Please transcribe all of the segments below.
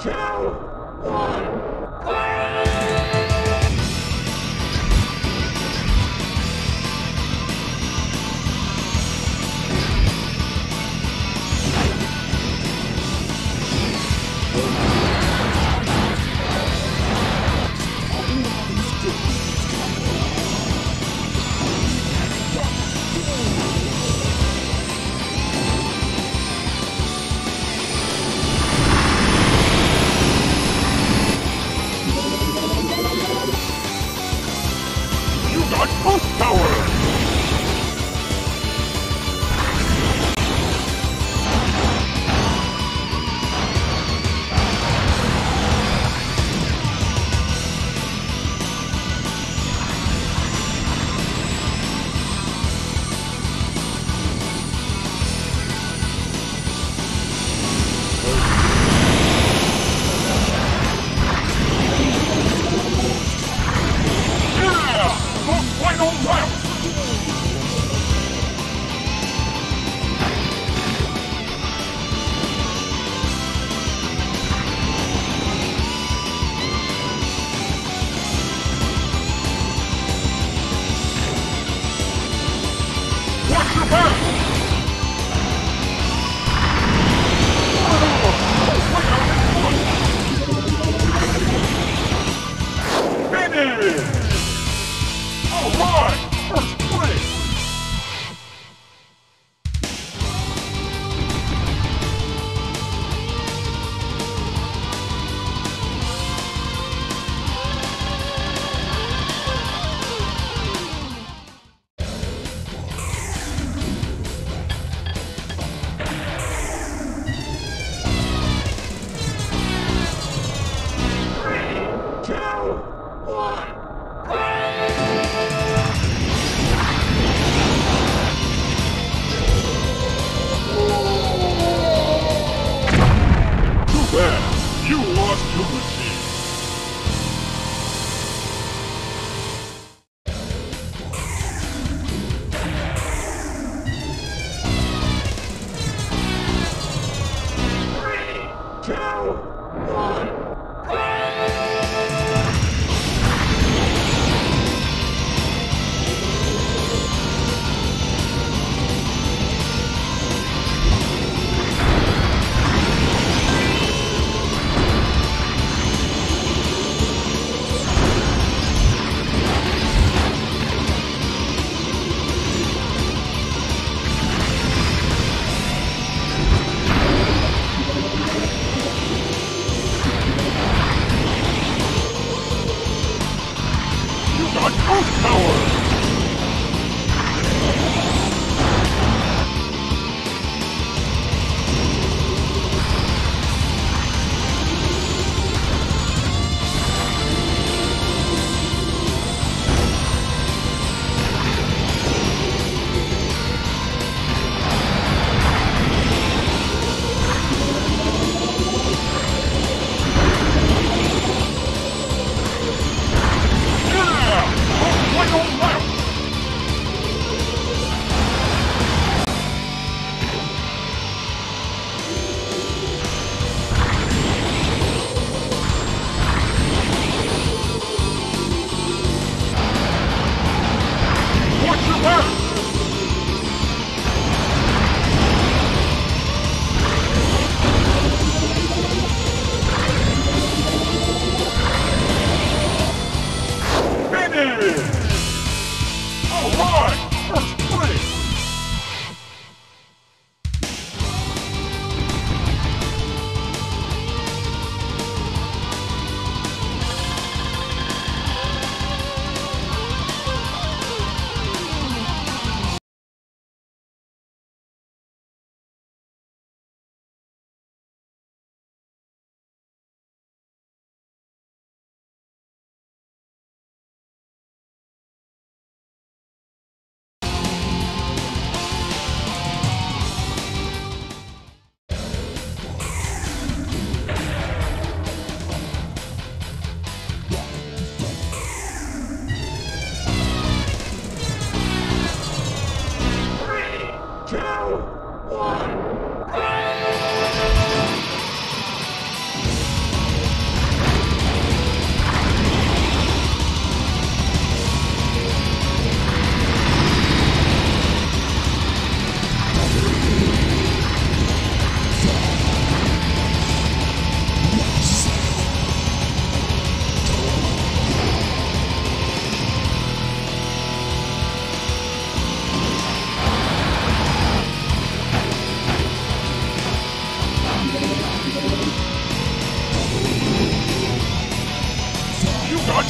3, 2, 1, fire!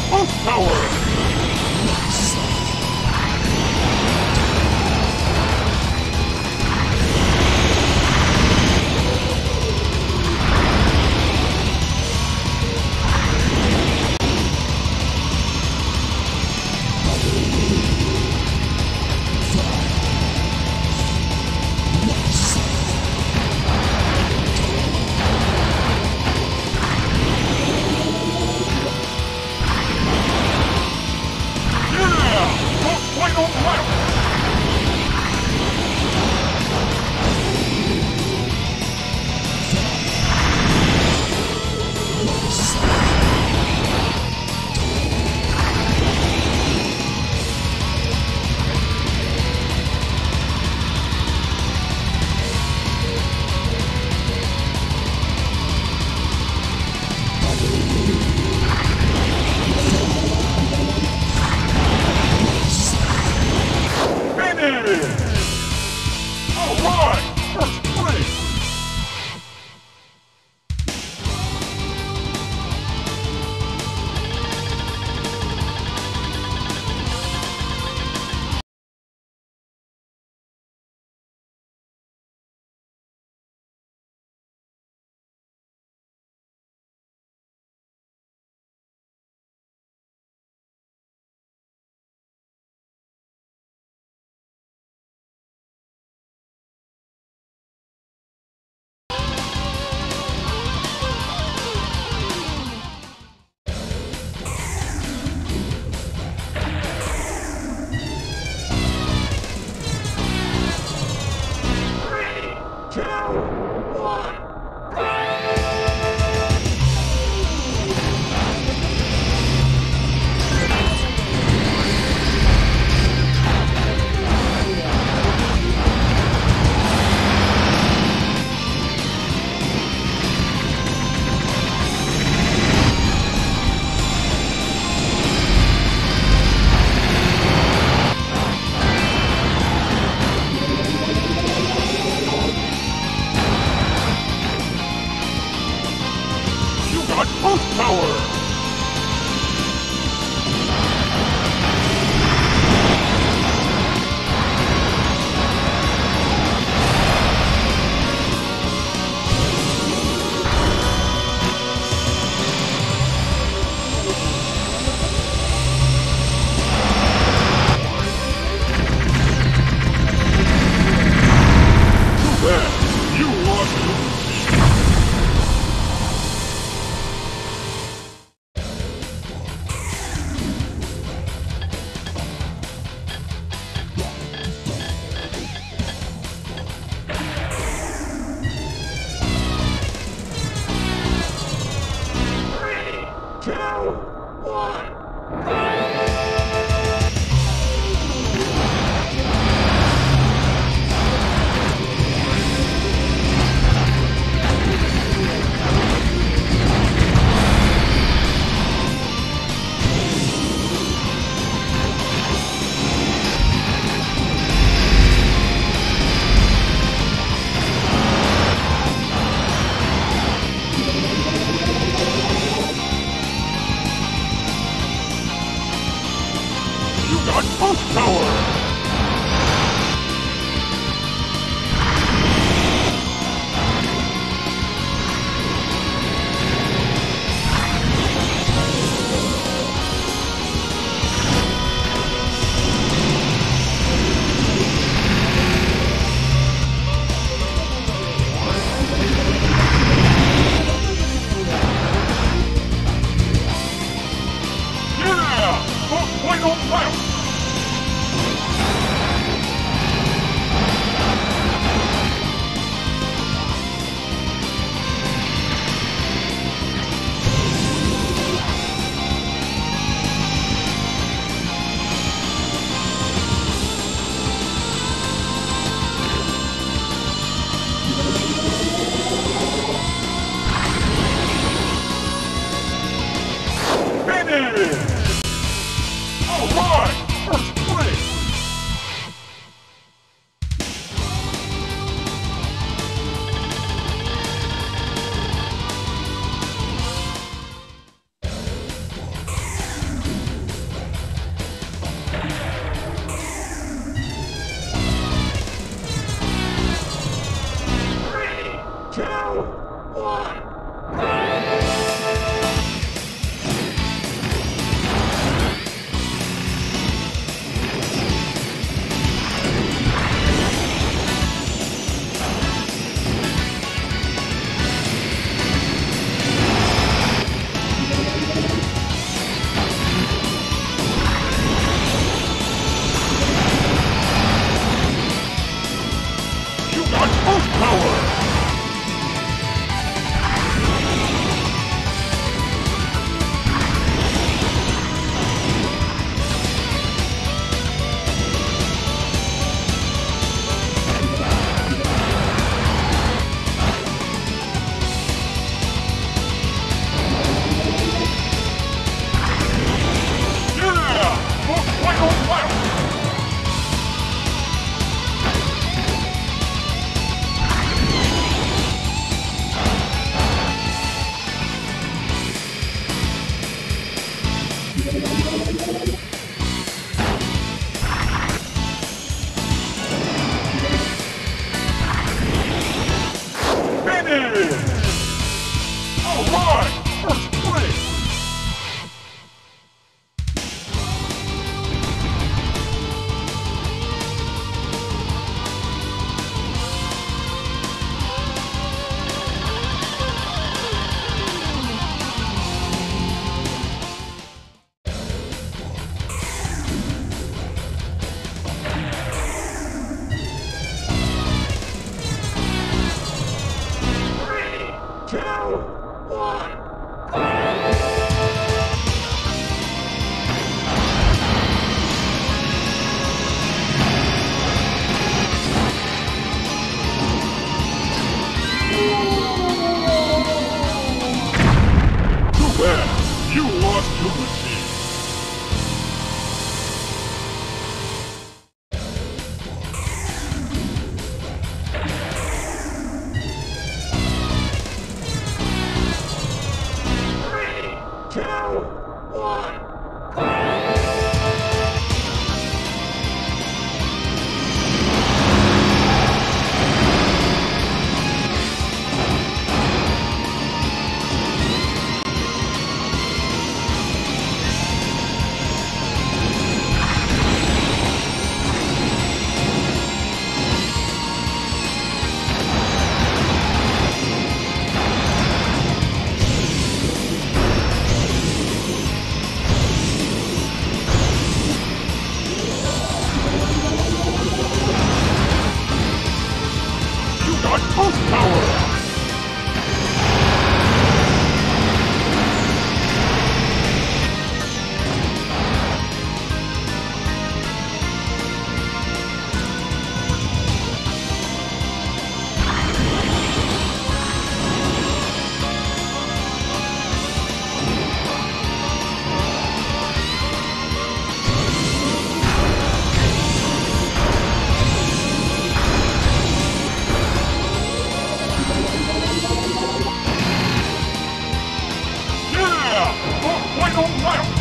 Horsepower! What?